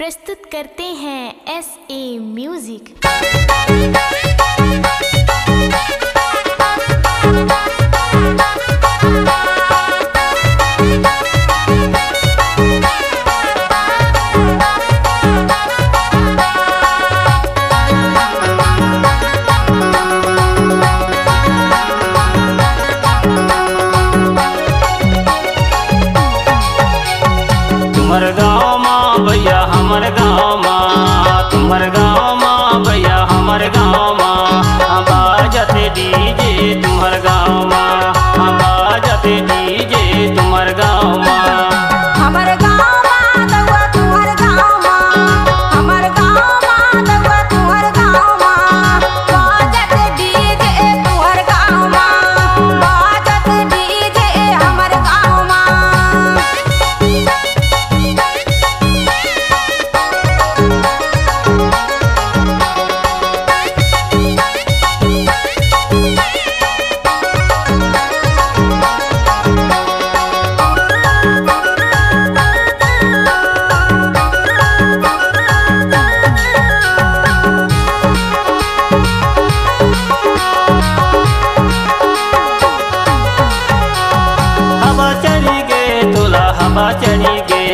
प्रस्तुत करते हैं S.A म्यूजिक। चढ़ी गे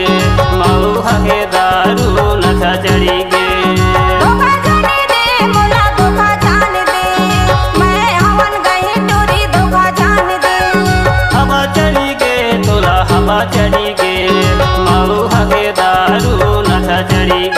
मऊ हके दारू नशा चढ़ी।